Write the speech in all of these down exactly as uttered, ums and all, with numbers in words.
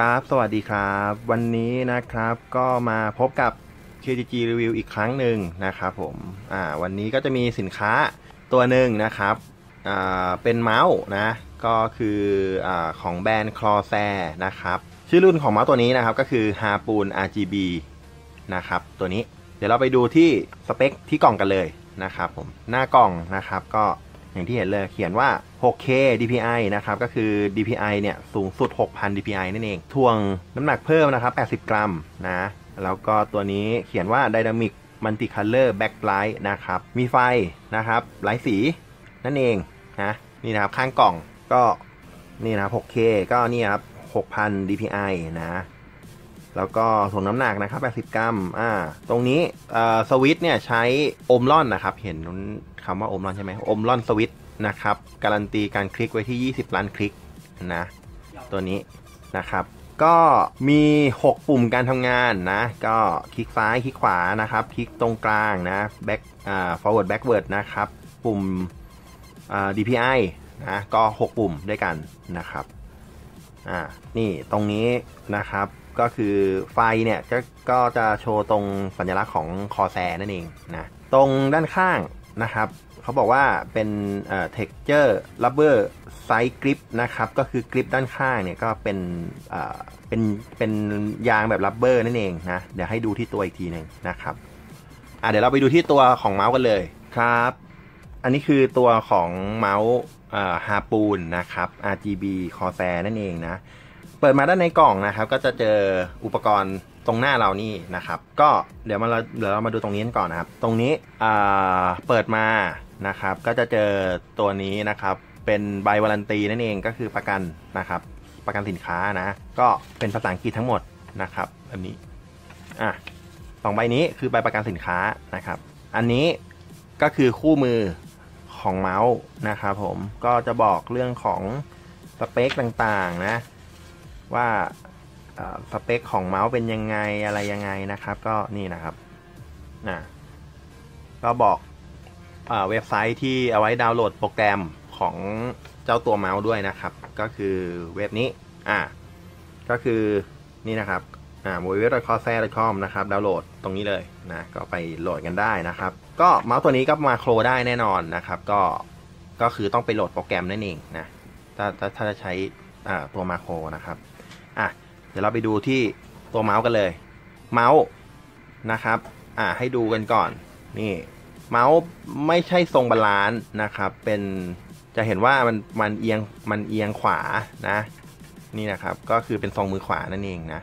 ครับสวัสดีครับวันนี้นะครับก็มาพบกับ เค จี จี Review อีกครั้งหนึ่งนะครับผมอ่าวันนี้ก็จะมีสินค้าตัวหนึ่งนะครับอ่าเป็นเมาส์นะก็คืออ่าของแบรนด์ Corsair นะครับชื่อรุ่นของเมาส์ตัวนี้นะครับก็คือ Harpoon อาร์ จี บี นะครับตัวนี้เดี๋ยวเราไปดูที่สเปคที่กล่องกันเลยนะครับผมหน้ากล่องนะครับก็อย่างที่เห็นเลยเขียนว่า หกเค ดี พี ไอ นะครับก็คือ ดี พี ไอ เนี่ยสูงสุด หกพัน ดี พี ไอ นั่นเองทวงน้ำหนักเพิ่มนะครับแปดสิบกรัมนะแล้วก็ตัวนี้เขียนว่า Dynamic Multicolor Backlight นะครับมีไฟนะครับหลายสีนั่นเองนะนี่นะครับข้างกล่องก็นี่นะครับ หกเค ก็นี่ครับ หกพัน ดี พี ไอ นะแล้วก็ถ่วงน้ำหนักนะครับแปดสิบกรัมอ่าตรงนี้สวิตช์เนี่ยใช้โอห์มลอนนะครับเห็นคำว่าโอห์มลอนใช่ไหมโอห์มลอนสวิตช์นะครับการันตีการคลิกไว้ที่ยี่สิบล้านคลิกนะตัวนี้นะครับก็มีหกปุ่มการทำงานนะก็คลิกซ้ายคลิกขวานะครับคลิกตรงกลางนะ back อ่า forward backward นะครับปุ่มอ่า ดี พี ไอ นะก็หกปุ่มด้วยกันนะครับอ่านี่ตรงนี้นะครับก็คือไฟเนี่ยก็จะโชว์ตรงสัญลักษณ์ของCorsairนั่นเองนะตรงด้านข้างนะครับเขาบอกว่าเป็นเอ่อ texture rubber side grip นะครับก็คือกริปด้านข้างเนี่ยก็เป็นเอ่อเป็นเป็นยางแบบรับเบอร์นั่นเองนะเดี๋ยวให้ดูที่ตัวอีกทีหนึ่งนะครับอ่ะเดี๋ยวเราไปดูที่ตัวของเมาส์กันเลยครับอันนี้คือตัวของเมาส์เอ่อ Harpoon นะครับ อาร์ จี บี Corsair นั่นเองนะเปิดมาด้านในกล่องนะครับก็จะเจออุปกรณ์ตรงหน้าเรานี่นะครับก็เดี๋ยวมาเราเดี๋ยวเรามาดูตรงนี้กันก่อนนะครับตรงนี้อ่าเปิดมานะครับก็จะเจอตัวนี้นะครับเป็นใบวารันตีนั่นเองก็คือประกันนะครับประกันสินค้านะก็เป็นภาษาอังกฤษทั้งหมดนะครับอันนี้อ่ะสองใบนี้คือใบประกันสินค้านะครับอันนี้ก็คือคู่มือของเมาส์นะครับผมก็จะบอกเรื่องของสเปคต่างๆนะว่าสเปคของเมาส์เป็นยังไงอะไรยังไงนะครับก็นี่นะครับนะก็บอกเว็บไซต์ที่เอาไว้ดาวน์โหลดโปรแกรมของเจ้าตัวเมาส์ด้วยนะครับก็คือเว็บนี้อ่าก็คือนี่นะครับอ่า ดับเบิลยู ดับเบิลยู ดับเบิลยู ดอท corsair ดอท คอม นะครับดาวน์โหลดตรงนี้เลยนะก็ไปโหลดกันได้นะครับก็เมาส์ตัวนี้ก็มาโคลได้แน่นอนนะครับก็ก็คือต้องไปโหลดโปรแกรมนั่นเองนะถ้าถ้าจะใช้ตัวมาโครนะครับอ่ะเดี๋ยวเราไปดูที่ตัวเมาส์กันเลยเมาส์นะครับอ่ะให้ดูกันก่อนนี่เมาส์ไม่ใช่ทรงบาลานซ์นะครับเป็นจะเห็นว่ามันมันเอียงมันเอียงขวานะนี่นะครับก็คือเป็นทรงมือขวานั่นเองนะ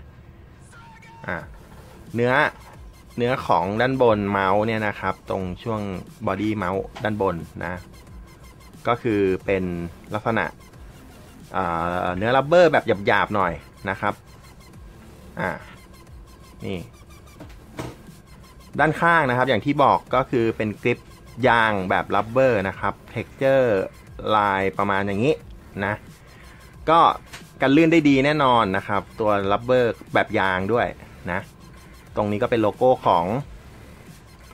อ่ะเนื้อเนื้อของด้านบนเมาส์เนี่ยนะครับตรงช่วงบอดี้เมาส์ด้านบนนะก็คือเป็นลักษณะเนื้อรับเบอร์แบบหยาบๆหน่อยนะครับอ่านี่ด้านข้างนะครับอย่างที่บอกก็คือเป็นกริปยางแบบรับเบอร์นะครับเท็กเจอร์ลายประมาณอย่างนี้นะก็กันลื่นได้ดีแน่นอนนะครับตัวรับเบอร์แบบยางด้วยนะตรงนี้ก็เป็นโลโก้ของ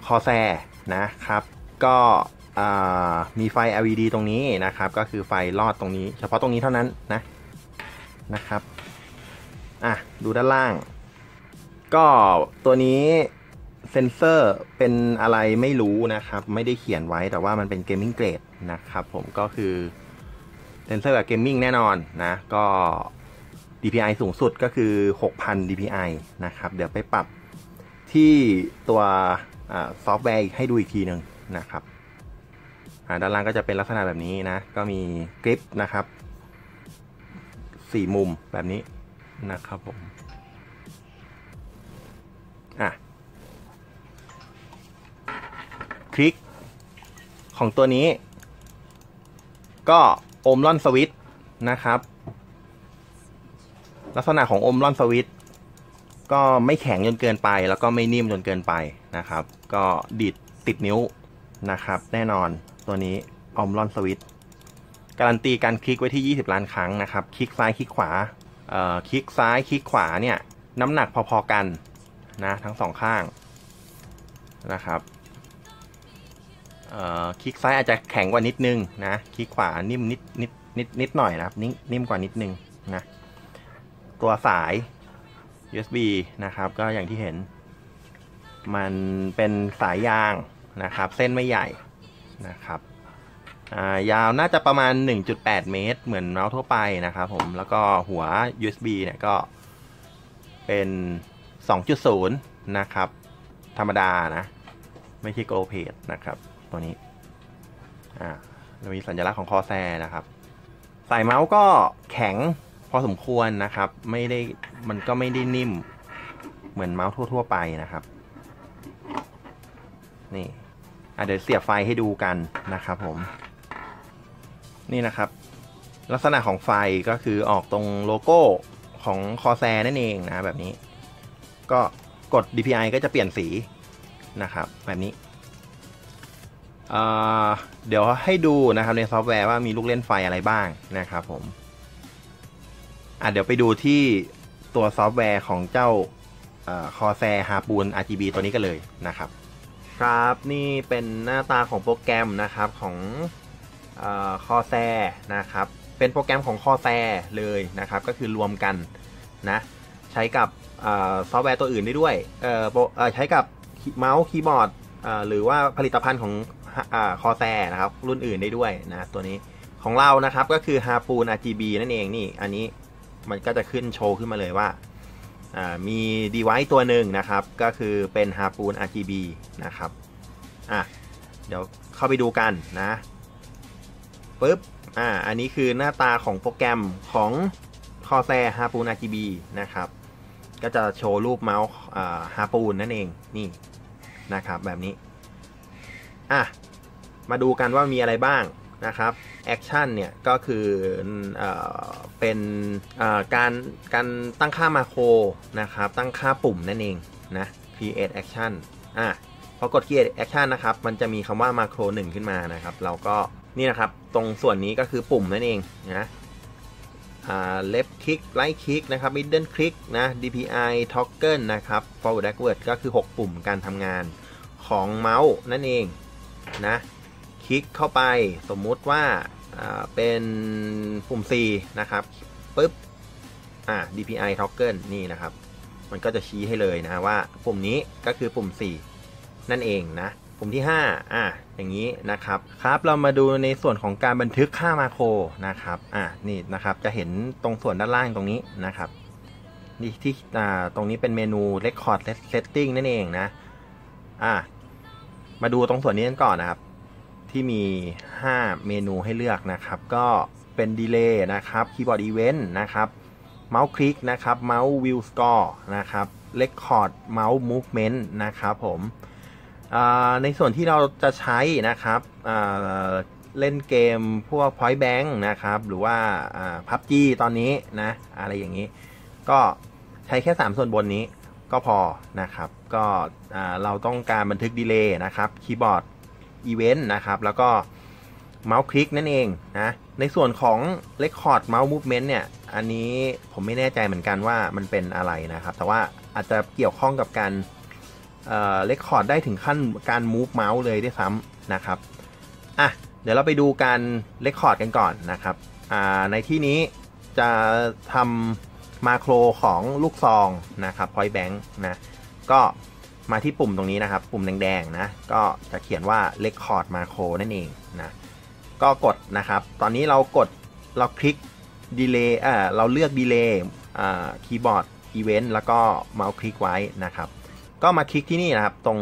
Corsairนะครับก็มีไฟ แอล อี ดี ตรงนี้นะครับก็คือไฟลอดตรงนี้เฉพาะตรงนี้เท่านั้นนะนะครับอ่ะดูด้านล่างก็ตัวนี้เซนเซอร์เป็นอะไรไม่รู้นะครับไม่ได้เขียนไว้แต่ว่ามันเป็นเกมมิ่งเกรดนะครับผมก็คือเซนเซอร์แบบเกมมิ่งแน่นอนนะก็ ดี พี ไอ สูงสุดก็คือ หกพัน ดี พี ไอ นะครับเดี๋ยวไปปรับที่ตัวซอฟต์แวร์ให้ดูอีกทีหนึ่งนะครับด้านล่างก็จะเป็นลักษณะแบบนี้นะก็มีกริปนะครับสี่มุมแบบนี้นะครับผมอ่ะคลิกของตัวนี้ก็โอห์มลอนสวิตช์นะครับลักษณะของโอห์มลอนสวิตช์ก็ไม่แข็งจนเกินไปแล้วก็ไม่นิ่มจนเกินไปนะครับก็ดีดติดนิ้วนะครับแน่นอนตัวนี้ออมลอนสวิตการันตีการคลิกไว้ที่ยี่สิบล้านครั้งนะครับคลิกซ้ายคลิกขวาเอ่อคลิกซ้ายคลิกขวาเนี่ยน้ำหนักพอๆกันนะทั้งสองข้างนะครับเอ่อคลิกซ้ายอาจจะแข็งกว่านิดนึงนะคลิกขวานิ่มนิดนิดนิดนิดหน่อยนะครับนิ่มกว่านิดนึงนะ ตัวสาย ยู เอส บี นะครับก็อย่างที่เห็นมันเป็นสายยางนะครับเส้นไม่ใหญ่นะครับยาวน่าจะประมาณ หนึ่งจุดแปด เมตรเหมือนเมาส์ทั่วไปนะครับผมแล้วก็หัว ยู เอส บี เนี่ยก็เป็น สองจุดศูนย์ นะครับธรรมดานะไม่ใช่โกลเพดนะครับตัวนี้อ่ามีสัญลักษณ์ของCorsairนะครับสายเมาส์ก็แข็งพอสมควรนะครับไม่ได้มันก็ไม่ได้นิ่มเหมือนเมาส์ทั่วๆไปนะครับนี่เดี๋ยวเสียบไฟให้ดูกันนะครับผมนี่นะครับลักษณะของไฟก็คือออกตรงโลโก้ของCorsairนั่นเองนะแบบนี้ก็กด ดี พี ไอ ก็จะเปลี่ยนสีนะครับแบบนี้เดี๋ยวให้ดูนะครับในซอฟต์แวร์ว่ามีลูกเล่นไฟอะไรบ้างนะครับผมอ่ะเดี๋ยวไปดูที่ตัวซอฟต์แวร์ของเจ้าCorsair Harpoon อาร์ จี บี ตัวนี้กันเลยนะครับครับนี่เป็นหน้าตาของโปรแกรมนะครับของCorsairนะครับเป็นโปรแกรมของCorsairเลยนะครับก็คือรวมกันนะใช้กับซอฟต์แวร์ตัวอื่นได้ด้วยใช้กับเมาส์คีย์บอร์ดหรือว่าผลิตภัณฑ์ของCorsairนะครับรุ่นอื่นได้ด้วยนะตัวนี้ของเรานะครับก็คือ Harpoon อาร์ จี บี นั่นเองนี่อันนี้มันก็จะขึ้นโชว์ขึ้นมาเลยว่ามี device ตัวหนึ่งนะครับก็คือเป็น Harpoon อาร์ จี บี นะครับอ่ะเดี๋ยวเข้าไปดูกันนะปึ๊บอ่ะอันนี้คือหน้าตาของโปรแกรมของ Corsair Harpoon อาร์ จี บี นะครับก็จะโชว์รูปเมาส์ Harpoon นั่นเองนี่นะครับแบบนี้อ่ะมาดูกันว่ามีอะไรบ้างนะครับแอคชั่นเนี่ยก็คือเอ่อเป็นเอ่อการการตั้งค่ามาโครนะครับตั้งค่าปุ่มนั่นเองนะ create action อ่ะพอกด create action นะครับมันจะมีคำว่ามาโครหนึ่งขึ้นมานะครับเราก็นี่นะครับตรงส่วนนี้ก็คือปุ่มนั่นเองนะอ่า left click right click นะครับ middle click นะ ดี พี ไอ toggle นะครับ forward backward ก็คือหกปุ่มการทำงานของเมาส์นั่นเองนะคลิกเข้าไปสมมุติว่าเป็นปุ่ม C นะครับปึ๊บอ่า ดี พี ไอ toggle นี่นะครับมันก็จะชี้ให้เลยนะว่าปุ่มนี้ก็คือปุ่มสี่นั่นเองนะปุ่มที่ห้าอ่าอย่างนี้นะครับครับเรามาดูในส่วนของการบันทึกค่ามาโครนะครับอ่านี่นะครับจะเห็นตรงส่วนด้านล่างตรงนี้นะครับนี่ที่อ่าตรงนี้เป็นเมนู record setting นั่นเองนะอ่ามาดูตรงส่วนนี้กันก่อนนะครับที่มีห้าเมนูให้เลือกนะครับก็เป็นดีเลย์นะครับคีย์บอร์ดอีเวนต์นะครับเมาส์คลิกนะครับเมาส์วิวสกอร์นะครับเรคคอร์ดเมาส์มูฟเมนต์นะครับผมในส่วนที่เราจะใช้นะครับเล่นเกมพวก Point Bank นะครับหรือว่า พับจี ตอนนี้นะอะไรอย่างนี้ก็ใช้แค่สามส่วนบนนี้ก็พอนะครับก็เราต้องการบันทึกดีเลย์นะครับคีย์บอร์ดอีเวนต์นะครับแล้วก็เมาส์คลิกนั่นเองนะในส่วนของ Record Mouse Movement เนี่ยอันนี้ผมไม่แน่ใจเหมือนกันว่ามันเป็นอะไรนะครับแต่ว่าอาจจะเกี่ยวข้องกับการเอ่อ Record ได้ถึงขั้นการ Move เมาส์เลยด้วยซ้ำนะครับอ่ะเดี๋ยวเราไปดูการ Record กันก่อนนะครับอ่าในที่นี้จะทำมาโครของลูกซองนะครับ Point Bank นะก็มาที่ปุ่มตรงนี้นะครับปุ่มแดงๆนะก็จะเขียนว่า Record Macro นั่นเองนะก็กดนะครับตอนนี้เรากดเราคลิก Delay เอ่อเราเลือก Delay เอ่อ Keyboard Event แล้วก็เมาส์คลิกไว้นะครับก็มาคลิกที่นี่นะครับตรง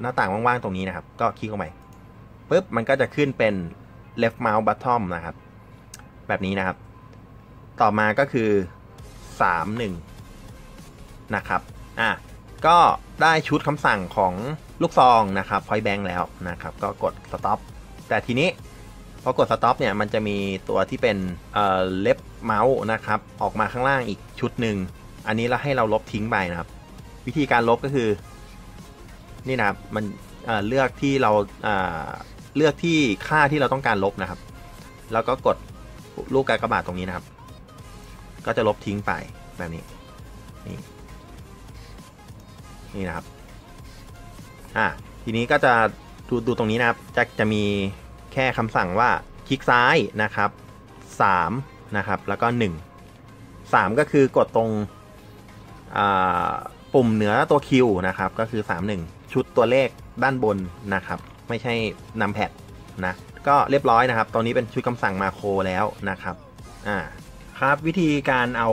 หน้าต่างว่างๆตรงนี้นะครับก็คลิกลงไปปึ๊บมันก็จะขึ้นเป็น Left Mouse Bottom นะครับแบบนี้นะครับต่อมาก็คือสาม หนึ่งนะครับอ่ะก็ได้ชุดคำสั่งของลูกซองนะครับ Point Bank แล้วนะครับก็กด Stop แต่ทีนี้พอกด Stop เนี่ยมันจะมีตัวที่เป็นเอ่อเล็บเมาส์นะครับออกมาข้างล่างอีกชุดหนึ่งอันนี้เราให้เราลบทิ้งไปนะครับวิธีการลบก็คือนี่นะครับมันเอ่อเลือกที่เราเอ่อเลือกที่ค่าที่เราต้องการลบนะครับแล้วก็กดลูกกากบาทตรงนี้นะครับก็จะลบทิ้งไปแบบนี้นี่นี่นะครับอ่ะทีนี้ก็จะดูดูตรงนี้นะครับจะจะมีแค่คำสั่งว่าคลิกซ้ายนะครับสามนะครับแล้วก็หนึ่ง สามก็คือกดตรงปุ่มเหนือตัว Q นะครับก็คือสามหนึ่งชุดตัวเลขด้านบนนะครับไม่ใช่นัมแพดนะก็เรียบร้อยนะครับตอนนี้เป็นชุดคำสั่งมาโครแล้วนะครับอ่าครับวิธีการเอา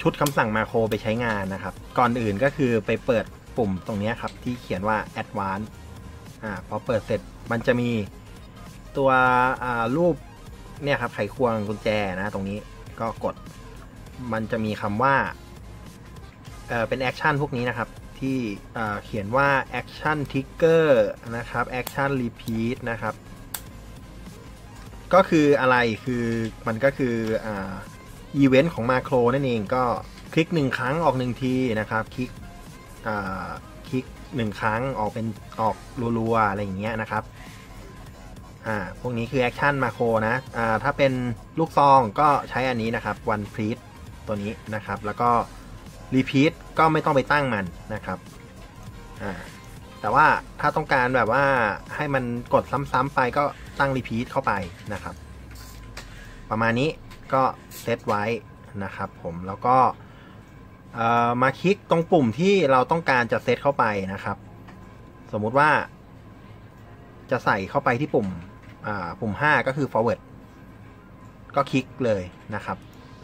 ชุดคำสั่งมาโครไปใช้งานนะครับก่อนอื่นก็คือไปเปิดปุ่มตรงนี้ครับที่เขียนว่า Advanced อ่าพอเปิดเสร็จมันจะมีตัวรูปเนี่ยครับไขควงกุญแจนะตรงนี้ก็กดมันจะมีคำว่าเออเป็นแอคชั่นพวกนี้นะครับที่เขียนว่า Action Trigger นะครับ Action Repeat นะครับก็คืออะไรคือมันก็คืออีเวนต์ของมาโครนั่นเองก็คลิกหนึ่งครั้งออกหนึ่งทีนะครับคลิกคลิกหนึ่งครั้งออกเป็นออกรัวๆอะไรอย่างเงี้ยนะครับอ่าพวกนี้คือแอคชั่นมาโครนะอ่าถ้าเป็นลูกซองก็ใช้อันนี้นะครับ One Please ตัวนี้นะครับแล้วก็รีพีทก็ไม่ต้องไปตั้งมันนะครับอ่าแต่ว่าถ้าต้องการแบบว่าให้มันกดซ้ำๆไปก็ตั้งรีพีทเข้าไปนะครับประมาณนี้ก็เซตไว้นะครับผมแล้วก็เอ่อมาคลิกตรงปุ่มที่เราต้องการจะเซตเข้าไปนะครับสมมุติว่าจะใส่เข้าไปที่ปุ่มอ่าปุ่มห้าก็คือ forward ก็คลิกเลยนะครับ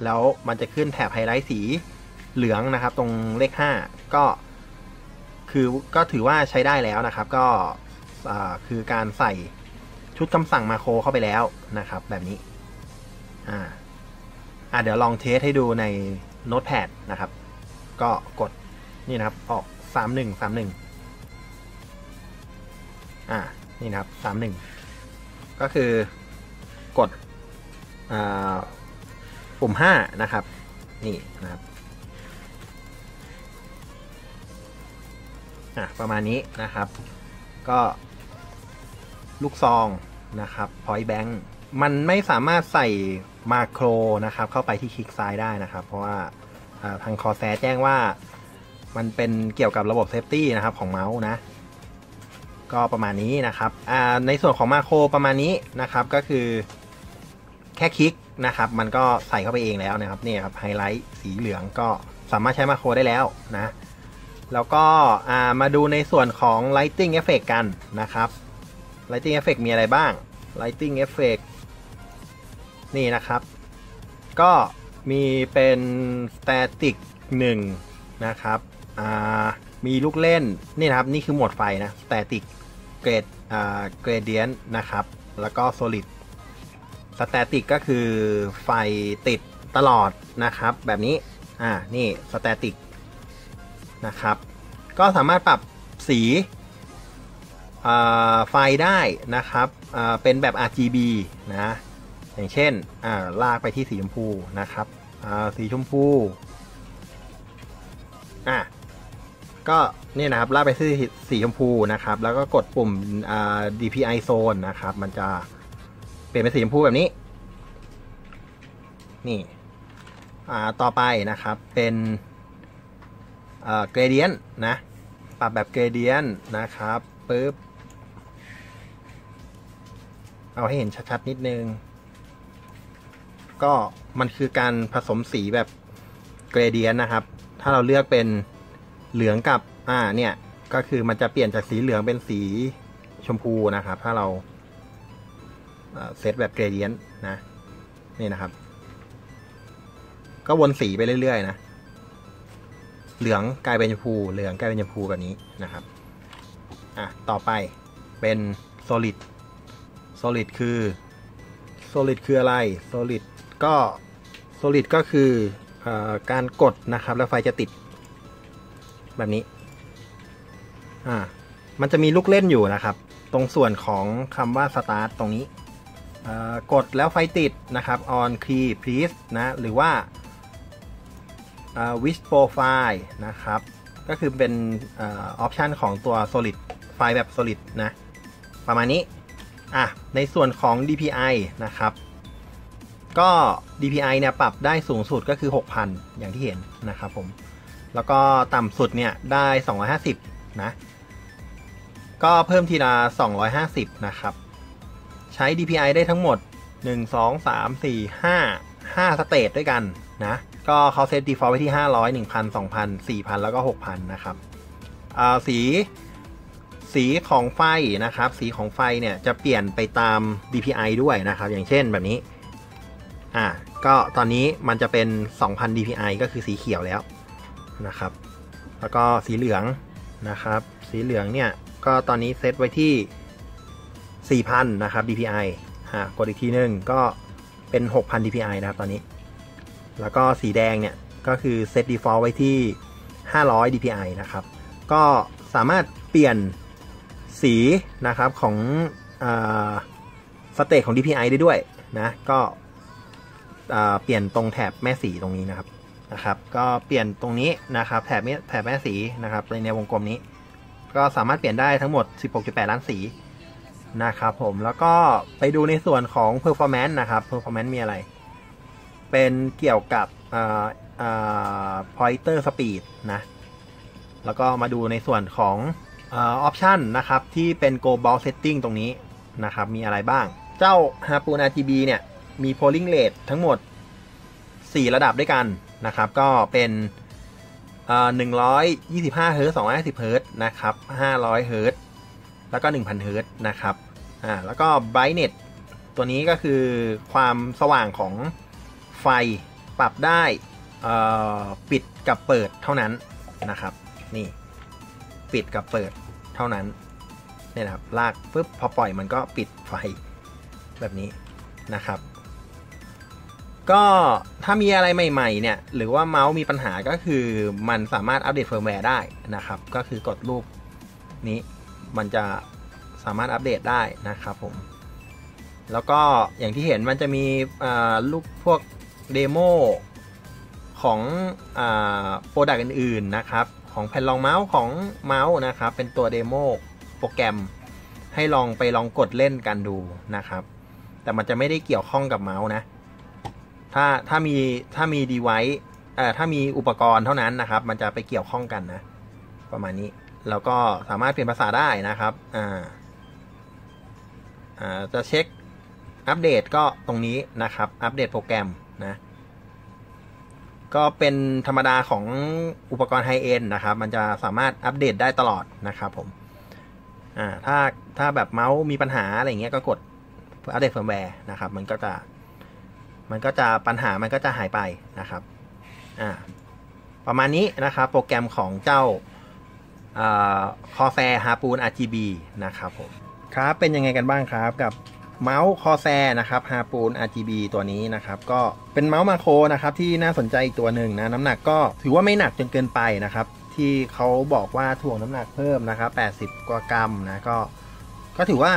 แล้วมันจะขึ้นแถบไฮไลท์สีเหลืองนะครับตรงเลขห้าก็คือก็ถือว่าใช้ได้แล้วนะครับก็คือการใส่ชุดคำสั่งมาโครเข้าไปแล้วนะครับแบบนี้อ่าอ่าเดี๋ยวลองเทสให้ดูในโน้ตแพดนะครับก็กดนี่นะครับออกสามหนึ่งสามหนึ่งอ่านี่นะครับสามหนึ่งก็คือกดอ่าปุ่มห้านะครับนี่นะครับประมาณนี้นะครับก็ลูกซองนะครับ point bank มันไม่สามารถใส่มาโครนะครับเข้าไปที่คลิกซ้ายได้นะครับเพราะว่าทาง Corsair แจ้งว่ามันเป็นเกี่ยวกับระบบเซฟตี้นะครับของเมาส์นะก็ประมาณนี้นะครับในส่วนของมาโครประมาณนี้นะครับก็คือแค่คลิกนะครับมันก็ใส่เข้าไปเองแล้วนะครับนี่ครับไฮไลท์สีเหลืองก็สามารถใช้มาโครได้แล้วนะแล้วก็มาดูในส่วนของ Lighting Effect กันนะครับ Lighting Effect มีอะไรบ้าง Lighting Effect นี่นะครับก็มีเป็น Static หนึ่งนะครับมีลูกเล่นนี่นะครับนี่คือโหมดไฟนะ Static Grade Gradient นะครับแล้วก็ Solid Static ก็คือไฟติดตลอดนะครับแบบนี้อ่านี่ Staticนะครับก็สามารถปรับสีไฟได้นะครับเป็นแบบ อาร์ จี บี นะอย่างเช่นลากไปที่สีชมพูนะครับสีชมพูอ่ะก็นี่นะครับลากไปที่สีชมพูนะครับแล้วก็กดปุ่ม ดี พี ไอ Zone นะครับมันจะเปลี่ยนเป็นสีชมพูแบบนี้นี่ต่อไปนะครับเป็นเกรเดียนนะปรับแบบเกรเดียนนะครับปึ๊บเอาให้เห็นชัดๆนิดนึงก็มันคือการผสมสีแบบเกรเดียนนะครับถ้าเราเลือกเป็นเหลืองกับอ่าเนี่ยก็คือมันจะเปลี่ยนจากสีเหลืองเป็นสีชมพูนะครับถ้าเราเซตแบบเกรเดียนนะนี่นะครับก็วนสีไปเรื่อยๆนะเหลืองกลายเป็นชมพูเหลืองกลายเป็นชมพูแบบนี้นะครับอ่ะต่อไปเป็น solid solid คือ solid คืออะไร solid ก็ solid ก็คือเอ่อการกดนะครับแล้วไฟจะติดแบบนี้อ่ามันจะมีลูกเล่นอยู่นะครับตรงส่วนของคำว่า start ตรงนี้เอ่อกดแล้วไฟติดนะครับ on key please นะหรือว่าวิชโปรไฟล์นะครับก็คือเป็นออปชันของตัว solid ไฟล์แบบ solid นะประมาณนี้อ่ะในส่วนของ ดี พี ไอ นะครับก็ ดี พี ไอ เนี่ยปรับได้สูงสุดก็คือ หกพัน อย่างที่เห็นนะครับผมแล้วก็ต่ำสุดเนี่ยได้ สองร้อยห้าสิบ นะก็เพิ่มทีละ สองร้อยห้าสิบ นะครับใช้ ดี พี ไอ ได้ทั้งหมด หนึ่ง สอง สาม สี่ ห้า ห้า สเตจด้วยกันนะ ก็เขาเซต default ไว้ที่ห้าร้อย หนึ่งพัน สองพัน สี่พันแล้วก็ หกพัน นะครับสีสีของไฟนะครับสีของไฟเนี่ยจะเปลี่ยนไปตาม ดี พี ไอ ด้วยนะครับอย่างเช่นแบบนี้อ่ะก็ตอนนี้มันจะเป็น สองพัน ดี พี ไอ ก็คือสีเขียวแล้วนะครับแล้วก็สีเหลืองนะครับสีเหลืองเนี่ยก็ตอนนี้เซตไว้ที่ สี่พัน นะครับ ดี พี ไอ อ่ะกดอีกทีนึงก็เป็น หกพัน ดี พี ไอ นะครับตอนนี้แล้วก็สีแดงเนี่ยก็คือเซต default ไว้ที่ห้าร้อย ดี พี ไอ นะครับก็สามารถเปลี่ยนสีนะครับของสเตจของ ดี พี ไอ ได้ด้วยนะก็เปลี่ยนตรงแถบแม่สีตรงนี้นะครับนะครับก็เปลี่ยนตรงนี้นะครับแถบนี้แถบแม่สีนะครับในวงกลมนี้ก็สามารถเปลี่ยนได้ทั้งหมด สิบหกจุดแปด ล้านสีนะครับผมแล้วก็ไปดูในส่วนของ performance นะครับ performance มีอะไรเป็นเกี่ยวกับเอ่อเอ่อ pointer speed นะแล้วก็มาดูในส่วนของออปชันนะครับที่เป็น global setting ตรงนี้นะครับมีอะไรบ้างเจ้า Harpoon อาร์ จี บี เนี่ยมี polling rate ทั้งหมดสี่ระดับด้วยกันนะครับก็เป็นหนึ่งร้อยยี่สิบห้า เฮิร์ตซ์ สองร้อยห้าสิบ เฮิร์ตซ์นะครับห้าร้อย เฮิร์ตซ์แล้วก็ หนึ่งพัน เฮิร์ตซ์นะครับอ่าแล้วก็ brightness ตัวนี้ก็คือความสว่างของไฟปรับได้ปิดกับเปิดเท่านั้นนะครับนี่ปิดกับเปิดเท่านั้นเนี่ยนะครับลากปุ๊บพอปล่อยมันก็ปิดไฟแบบนี้นะครับก็ถ้ามีอะไรใหม่ๆเนี่ยหรือว่าเมาส์มีปัญหาก็คือมันสามารถอัปเดตเฟิร์มแวร์ได้นะครับก็คือกดรูปนี้มันจะสามารถอัปเดตได้นะครับผมแล้วก็อย่างที่เห็นมันจะมีรูปพวกเดโมของโปรดักต์อื่นๆนะครับของแผ่นรองเมาส์ของเมาส์นะครับเป็นตัวเดโมโปรแกรมให้ลองไปลองกดเล่นกันดูนะครับแต่มันจะไม่ได้เกี่ยวข้องกับเมาส์นะถ้าถ้ามีถ้ามี device เอ่อถ้ามีอุปกรณ์เท่านั้นนะครับมันจะไปเกี่ยวข้องกันนะประมาณนี้แล้วก็สามารถเปลี่ยนภาษาได้นะครับอ่าอ่าจะเช็คอัปเดตก็ตรงนี้นะครับอัปเดตโปรแกรมนะก็เป็นธรรมดาของอุปกรณ์ไฮเอ็นนะครับมันจะสามารถอัปเดตได้ตลอดนะครับผมอ่าถ้าถ้าแบบเมาส์มีปัญหาอะไรเงี้ยก็กดอัปเดตเฟิร์มแวร์นะครับมันก็จะมันก็จะปัญหามันก็จะหายไปนะครับอ่าประมาณนี้นะครับโปรแกรมของเจ้าอ่า Corsair Harpoon อาร์ จี บี นะครับผมครับเป็นยังไงกันบ้างครับกับเมาส์ Corsair นะครับ Harpoon อาร์ จี บี ตัวนี้นะครับก็เป็นเมาส์มาโครนะครับที่น่าสนใจอีกตัวหนึ่งนะน้ำหนักก็ถือว่าไม่หนักจนเกินไปนะครับที่เขาบอกว่าถ่วงน้ำหนักเพิ่มนะครับแปดสิบกว่ากรัมนะก็ก็ถือว่า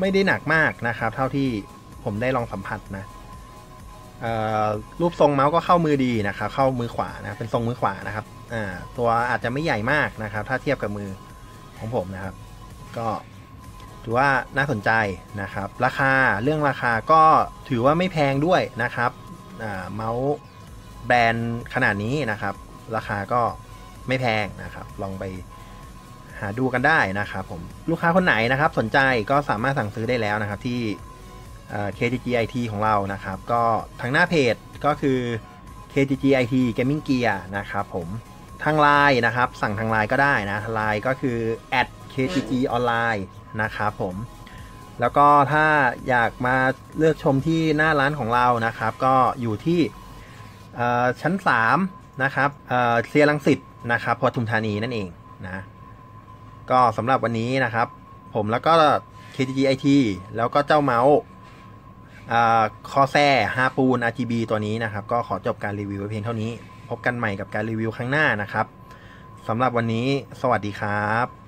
ไม่ได้หนักมากนะครับเท่าที่ผมได้ลองสัมผัสนะรูปทรงเมาส์ก็เข้ามือดีนะครับเข้ามือขวานะเป็นทรงมือขวานะครับตัวอาจจะไม่ใหญ่มากนะครับถ้าเทียบกับมือของผมนะครับก็ถือว่าน่าสนใจนะครับราคาเรื่องราคาก็ถือว่าไม่แพงด้วยนะครับเมาส์แบรนด์ขนาดนี้นะครับราคาก็ไม่แพงนะครับลองไปหาดูกันได้นะครับผมลูกค้าคนไหนนะครับสนใจก็สามารถสั่งซื้อได้แล้วนะครับที่ เค จี จี ไอ ที ของเรานะครับก็ทางหน้าเพจก็คือ เค จี จี ไอ ที Gaming Gear นะครับผมทาง ไลน์ นะครับสั่งทาง ไลน์ ก็ได้นะ ไลน์ ก็คือ แอท เค จี จี Online นะครับผมแล้วก็ถ้าอยากมาเลือกชมที่หน้าร้านของเรานะครับก็อยู่ที่ชั้นสามนะครับเซียรังสิตนะครับปทุมธานีนั่นเองนะก็สำหรับวันนี้นะครับผมแล้วก็ เค จี จี ไอ ที แล้วก็เจ้าเมาส์Corsair Harpoon อาร์ จี บี ตัวนี้นะครับก็ขอจบการรีวิวไว้เพียงเท่านี้พบกันใหม่กับการรีวิวครั้งหน้านะครับสำหรับวันนี้สวัสดีครับ